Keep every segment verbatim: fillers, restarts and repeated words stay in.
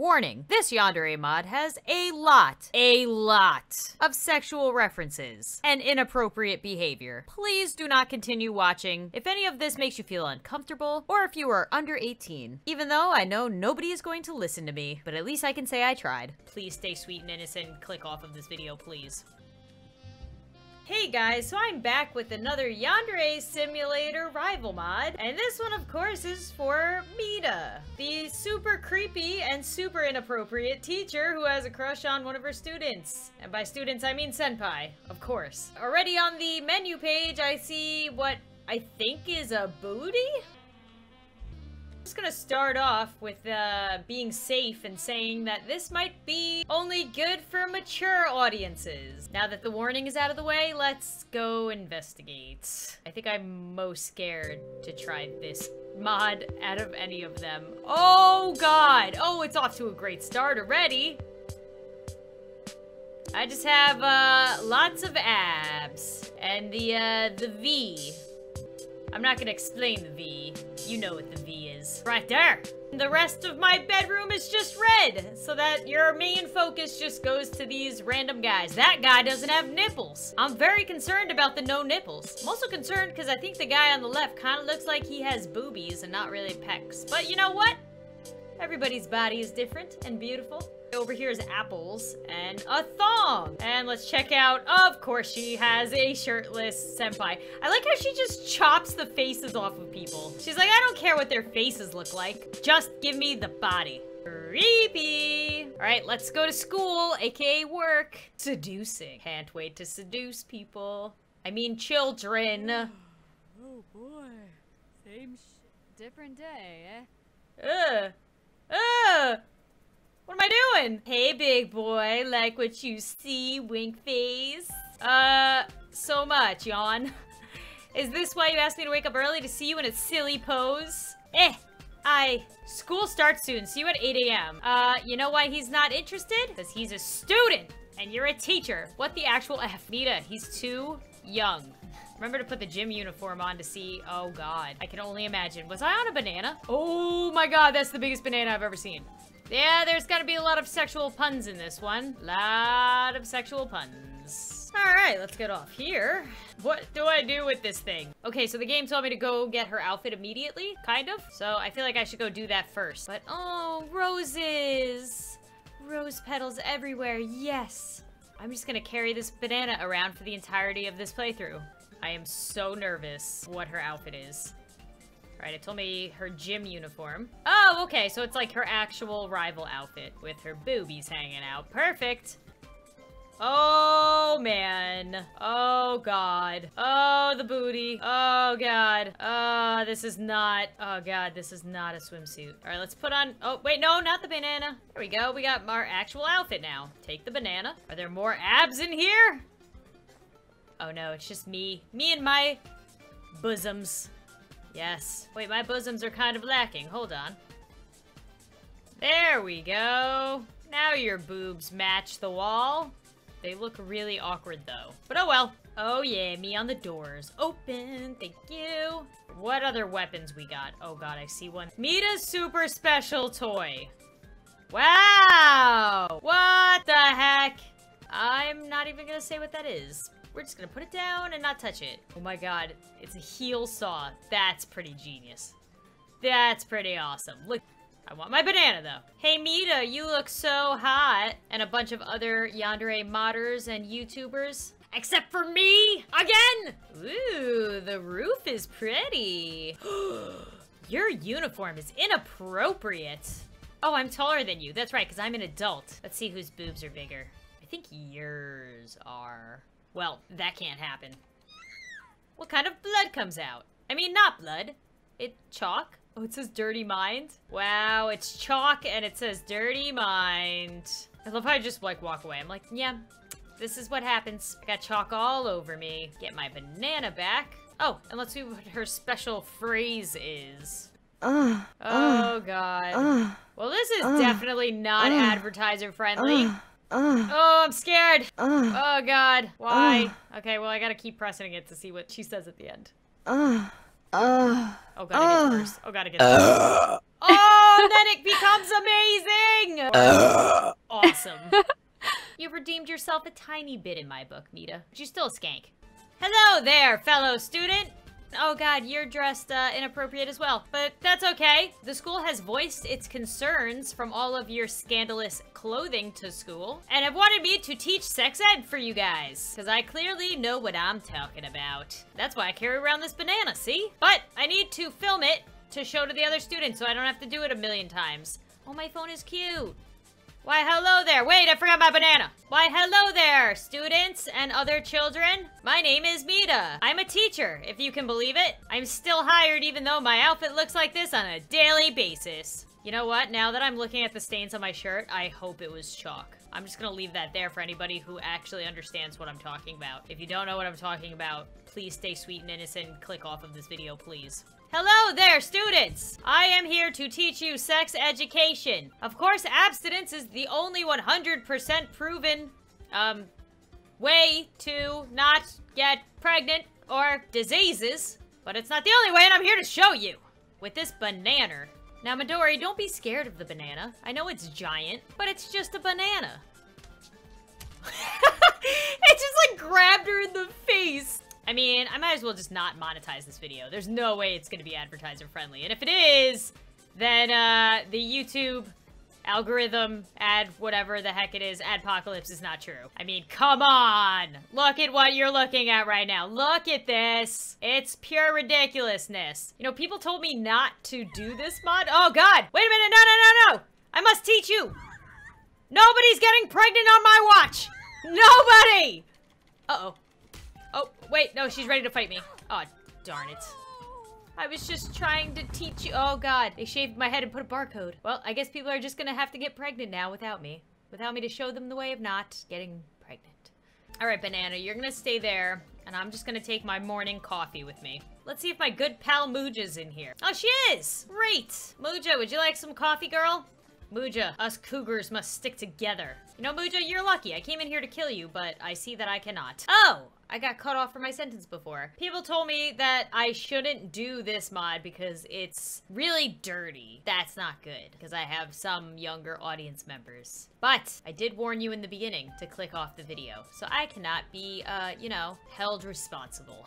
Warning, this yandere mod has a lot, a lot of sexual references and inappropriate behavior. Please do not continue watching if any of this makes you feel uncomfortable or if you are under eighteen. Even though I know nobody is going to listen to me, but at least I can say I tried. Please stay sweet and innocent. Click off of this video, please. Hey guys, so I'm back with another Yandere Simulator rival mod, and this one of course is for Mida, the super creepy and super inappropriate teacher who has a crush on one of her students. And by students I mean Senpai, of course. Already on the menu page I see what I think is a booty? I'm just gonna start off with uh, being safe and saying that this might be only good for mature audiences. Now that the warning is out of the way, let's go investigate. I think I'm most scared to try this mod out of any of them. Oh god! Oh, it's off to a great start already! I just have uh, lots of abs. And the, uh, the V. I'm not gonna explain the V. You know what the V is. Right there! The rest of my bedroom is just red, so that your main focus just goes to these random guys. That guy doesn't have nipples. I'm very concerned about the no nipples. I'm also concerned because I think the guy on the left kind of looks like he has boobies and not really pecs. But you know what? Everybody's body is different and beautiful. Over here is apples and a thong. And let's check out, of course, she has a shirtless senpai. I like how she just chops the faces off of people. She's like, I don't care what their faces look like. Just give me the body. Creepy. All right, let's go to school, A K A work. Seducing. Can't wait to seduce people. I mean children. Oh, oh boy. Same sh- different day, eh? Ugh. Ugh. What am I doing? Hey, big boy, like what you see, wink face. Uh, so much, yawn. Is this why you asked me to wake up early to see you in a silly pose? Eh, I... School starts soon, see you at eight A M Uh, you know why he's not interested? Because he's a student, and you're a teacher. What the actual F? Mida, he's too young. Remember to put the gym uniform on to see... Oh, God. I can only imagine. Was I on a banana? Oh, my God, that's the biggest banana I've ever seen. Yeah, there's gotta be a lot of sexual puns in this one. Lot of sexual puns. Alright, let's get off here. What do I do with this thing? Okay, so the game told me to go get her outfit immediately, kind of. So I feel like I should go do that first. But, oh, roses! Rose petals everywhere, yes! I'm just gonna carry this banana around for the entirety of this playthrough. I am so nervous what her outfit is. Alright, it told me her gym uniform. Oh, okay, so it's like her actual rival outfit with her boobies hanging out. Perfect! Oh, man. Oh, God. Oh, the booty. Oh, God. Oh, this is not... Oh, God, this is not a swimsuit. Alright, let's put on... Oh, wait, no, not the banana. There we go, we got our actual outfit now. Take the banana. Are there more abs in here? Oh, no, it's just me. Me and my bosoms. Yes. Wait, my bosoms are kind of lacking. Hold on. There we go. Now your boobs match the wall. They look really awkward, though. But oh well. Oh yeah, me on the doors. Open, thank you. What other weapons we got? Oh god, I see one. Mida's super special toy. Wow! What the heck? I'm not even gonna say what that is. We're just gonna put it down and not touch it. Oh my god, it's a heel saw. That's pretty genius. That's pretty awesome. Look, I want my banana though. Hey Mida, you look so hot. And a bunch of other yandere modders and YouTubers. Except for me, again! Ooh, the roof is pretty. Your uniform is inappropriate. Oh, I'm taller than you. That's right, because I'm an adult. Let's see whose boobs are bigger. I think yours are. Well, that can't happen. What kind of blood comes out? I mean, not blood. It chalk. Oh, it says dirty mind. Wow, it's chalk and it says dirty mind. I love how I just, like, walk away. I'm like, yeah, this is what happens. I got chalk all over me. Get my banana back. Oh, and let's see what her special phrase is. Uh, oh, God. Uh, well, this is uh, definitely not uh, advertiser friendly. Uh, Uh, oh, I'm scared! Uh, oh, God. Why? Uh, okay, well, I gotta keep pressing it to see what she says at the end. Uh, Uh, oh, gotta uh, get first. Oh, gotta get first. Uh, oh, then it becomes amazing! Uh, awesome. You've redeemed yourself a tiny bit in my book, Mida. But you're still a skank. Hello there, fellow student! Oh god, you're dressed uh, inappropriate as well, but that's okay. The school has voiced its concerns from all of your scandalous clothing to school, and have wanted me to teach sex ed for you guys, because I clearly know what I'm talking about. That's why I carry around this banana, see? But I need to film it to show to the other students so I don't have to do it a million times. Oh, my phone is cute. Why, hello there. Wait, I forgot my banana. Why, hello there, students and other children. My name is Mida. I'm a teacher, if you can believe it. I'm still hired even though my outfit looks like this on a daily basis. You know what? Now that I'm looking at the stains on my shirt, I hope it was chalk. I'm just gonna leave that there for anybody who actually understands what I'm talking about. If you don't know what I'm talking about, please stay sweet and innocent and click off of this video, please. Hello there, students! I am here to teach you sex education. Of course, abstinence is the only one hundred percent proven um, way to not get pregnant or diseases, but it's not the only way, and I'm here to show you with this banana. Now, Midori, don't be scared of the banana. I know it's giant, but it's just a banana. It just, like, grabbed her in the face. I mean, I might as well just not monetize this video. There's no way it's gonna be advertiser friendly. And if it is, then uh, the YouTube algorithm, ad whatever the heck it is, adpocalypse is not true. I mean, come on! Look at what you're looking at right now. Look at this! It's pure ridiculousness. You know, people told me not to do this mod. Oh god! Wait a minute, no, no, no, no! I must teach you! Nobody's getting pregnant on my watch! Nobody! Uh-oh. Oh, wait, no, she's ready to fight me. Oh, darn it. I was just trying to teach you- oh god, they shaved my head and put a barcode. Well, I guess people are just gonna have to get pregnant now without me. Without me to show them the way of not getting pregnant. Alright, Banana, you're gonna stay there, and I'm just gonna take my morning coffee with me. Let's see if my good pal Mujo's in here. Oh, she is! Great! Mujo, would you like some coffee, girl? Mujo, us cougars must stick together. You know, Mujo, you're lucky. I came in here to kill you, but I see that I cannot. Oh! I got cut off from my sentence before. People told me that I shouldn't do this mod because it's really dirty. That's not good, because I have some younger audience members. But I did warn you in the beginning to click off the video, so I cannot be, uh, you know, held responsible.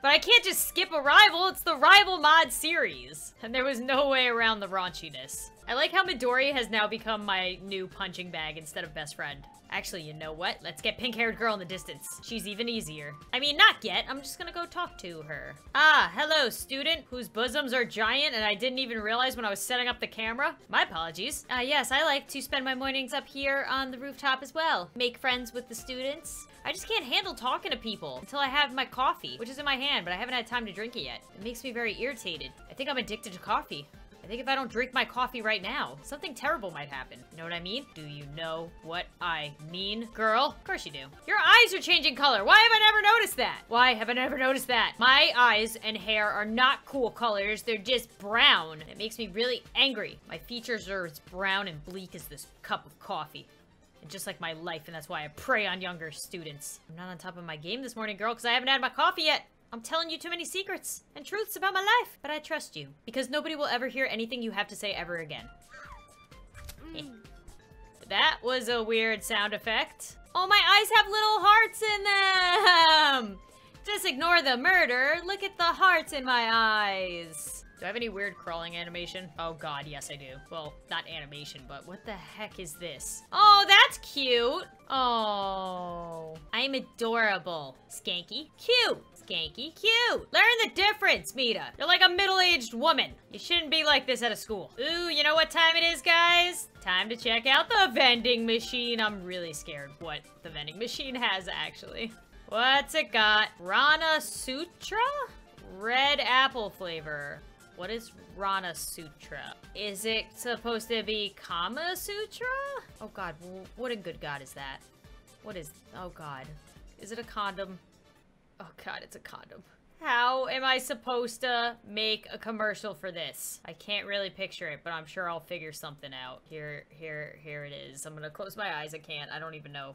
But I can't just skip a rival, it's the rival mod series. And there was no way around the raunchiness. I like how Midori has now become my new punching bag instead of best friend. Actually, you know what? Let's get pink-haired girl in the distance. She's even easier. I mean, not yet. I'm just gonna go talk to her. Ah, hello, student, whose bosoms are giant and I didn't even realize when I was setting up the camera. My apologies. Ah, uh, yes, I like to spend my mornings up here on the rooftop as well. Make friends with the students. I just can't handle talking to people until I have my coffee, which is in my hand, but I haven't had time to drink it yet. It makes me very irritated. I think I'm addicted to coffee. I think if I don't drink my coffee right now, something terrible might happen. You know what I mean? Do you know what I mean, girl? Of course you do. Your eyes are changing color. Why have I never noticed that? Why have I never noticed that? My eyes and hair are not cool colors. They're just brown. It makes me really angry. My features are as brown and bleak as this cup of coffee. And just like my life, and that's why I prey on younger students. I'm not on top of my game this morning, girl, because I haven't had my coffee yet. I'm telling you too many secrets and truths about my life, but I trust you because nobody will ever hear anything you have to say ever again. Mm. That was a weird sound effect. Oh, my eyes have little hearts in them. Just ignore the murder. Look at the hearts in my eyes. Do I have any weird crawling animation? Oh god, yes I do. Well, not animation, but what the heck is this? Oh, that's cute. Oh, I'm adorable. Skanky, cute. Skanky, cute! Learn the difference, Mida! You're like a middle-aged woman. You shouldn't be like this at a school. Ooh, you know what time it is, guys? Time to check out the vending machine. I'm really scared what the vending machine has, actually. What's it got? Rana Sutra? Red apple flavor. What is Rana Sutra? Is it supposed to be Kama Sutra? Oh god, what in good god is that? What is... oh god. Is it a condom? Oh god, it's a condom. How am I supposed to make a commercial for this? I can't really picture it, but I'm sure I'll figure something out. Here, here, here it is. I'm gonna close my eyes. I can't. I don't even know.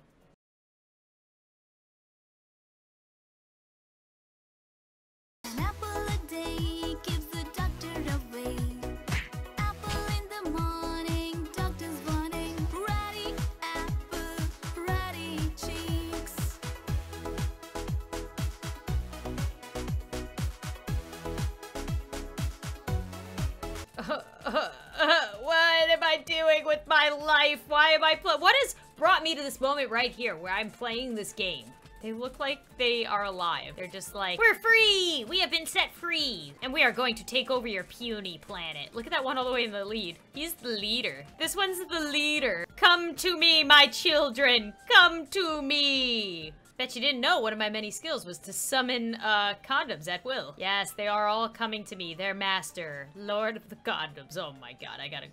What has brought me to this moment right here where I'm playing this game? They look like they are alive. They're just like, we're free! We have been set free! And we are going to take over your puny planet. Look at that one all the way in the lead. He's the leader. This one's the leader. Come to me, my children! Come to me! Bet you didn't know one of my many skills was to summon, uh, condoms at will. Yes, they are all coming to me. Their master. Lord of the condoms. Oh my god, I gotta...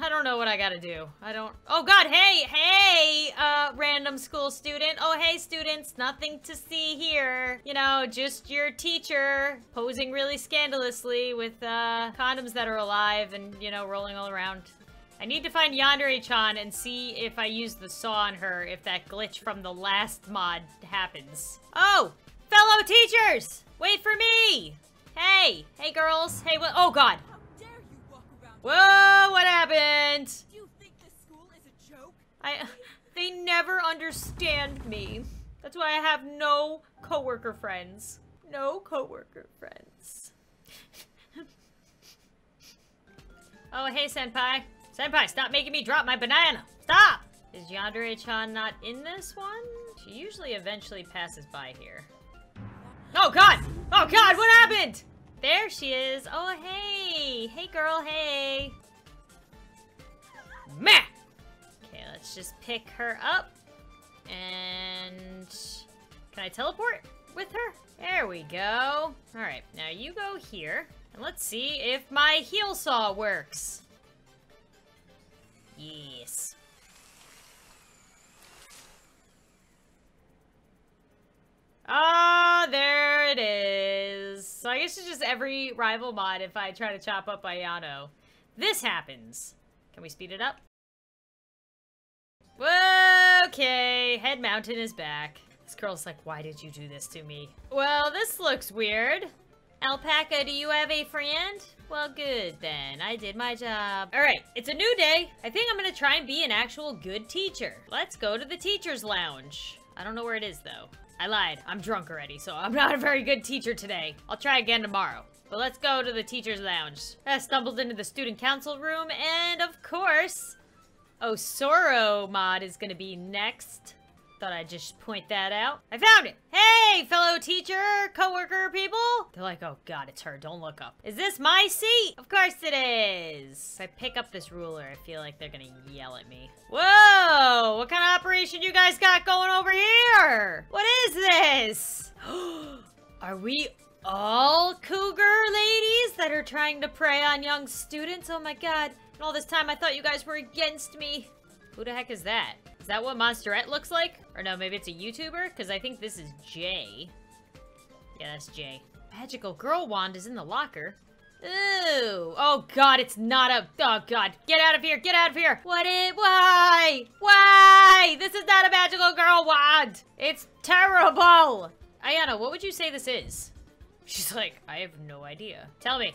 I don't know what I gotta do. I don't... Oh god, hey! Hey! Uh, random school student. Oh, hey, students. Nothing to see here. You know, just your teacher posing really scandalously with, uh, condoms that are alive and, you know, rolling all around. I need to find Yandere-chan and see if I use the saw on her, if that glitch from the last mod happens. Oh! Fellow teachers! Wait for me! Hey! Hey, girls. Hey, what? Oh god! Whoa, what happened? You think this school is a joke? I, they never understand me. That's why I have no coworker friends. No coworker friends. Oh, hey, Senpai. Senpai, stop making me drop my banana. Stop! Is Yandere-chan not in this one? She usually eventually passes by here. Oh, God! Oh, God, what happened? There she is. Oh, hey. Hey, girl. Hey. Meh. Okay, let's just pick her up. And... Can I teleport with her? There we go. Alright, now you go here. And let's see if my heel saw works. Yes. Ah, there it is. So I guess it's just every rival mod if I try to chop up Ayano. This happens. Can we speed it up? Whoa, okay, Head Mountain is back. This girl's like, why did you do this to me? Well, this looks weird. Alpaca, do you have a friend? Well, good then. I did my job. All right, it's a new day. I think I'm gonna try and be an actual good teacher. Let's go to the teacher's lounge. I don't know where it is though. I lied. I'm drunk already, so I'm not a very good teacher today. I'll try again tomorrow. But let's go to the teacher's lounge. I stumbled into the student council room, and of course, Osoro mod is gonna be next. Thought I'd just point that out. I found it! Hey, fellow teacher, coworker people! They're like, oh god, it's her, don't look up. Is this my seat? Of course it is! If I pick up this ruler, I feel like they're gonna yell at me. Whoa! What kind of operation you guys got going over here? What is this? Are we all cougar ladies that are trying to prey on young students? Oh my god. And all this time I thought you guys were against me. Who the heck is that? Is that what Monsterette looks like? Or no, maybe it's a YouTuber? Because I think this is Jay. Yeah, that's Jay. Magical girl wand is in the locker. Ooh. Oh, God, it's not a... Oh, God. Get out of here. Get out of here. What is... Why? Why? This is not a magical girl wand. It's terrible. Ayano, what would you say this is? She's like, I have no idea. Tell me.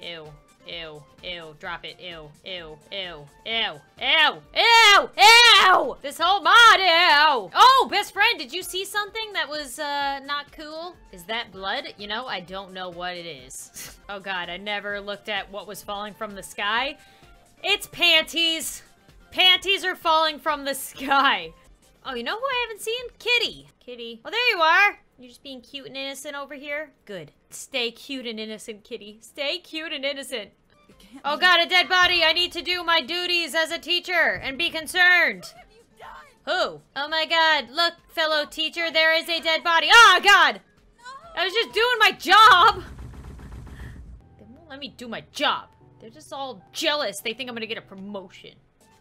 Ew. Ew, ew, drop it, ew, ew, ew, ew, ew, ew, ew! This whole mod, ew! Oh, best friend, did you see something that was, uh, not cool? Is that blood? You know, I don't know what it is. Oh god, I never looked at what was falling from the sky. It's panties! Panties are falling from the sky! Oh, you know who I haven't seen? Kitty! Kitty. Oh, there you are! You're just being cute and innocent over here? Good. Stay cute and innocent, Kitty. Stay cute and innocent. Oh god, a dead body! I need to do my duties as a teacher and be concerned! What have you done? Who? Oh my god, look, fellow teacher, there is a dead body. Ah, god! No. I was just doing my job! They won't let me do my job. They're just all jealous. They think I'm gonna get a promotion.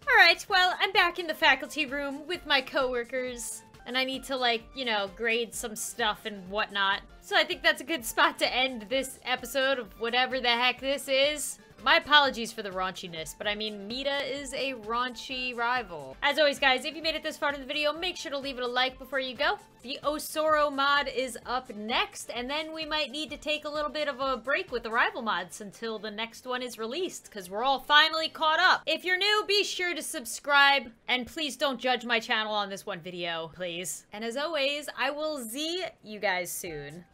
Alright, well, I'm back in the faculty room with my coworkers. And I need to, like, you know, grade some stuff and whatnot. So I think that's a good spot to end this episode of whatever the heck this is. My apologies for the raunchiness, but I mean, Mida is a raunchy rival. As always, guys, if you made it this far in the video, make sure to leave it a like before you go. The Osoro mod is up next, and then we might need to take a little bit of a break with the rival mods until the next one is released, because we're all finally caught up. If you're new, be sure to subscribe, and please don't judge my channel on this one video, please. And as always, I will see you guys soon.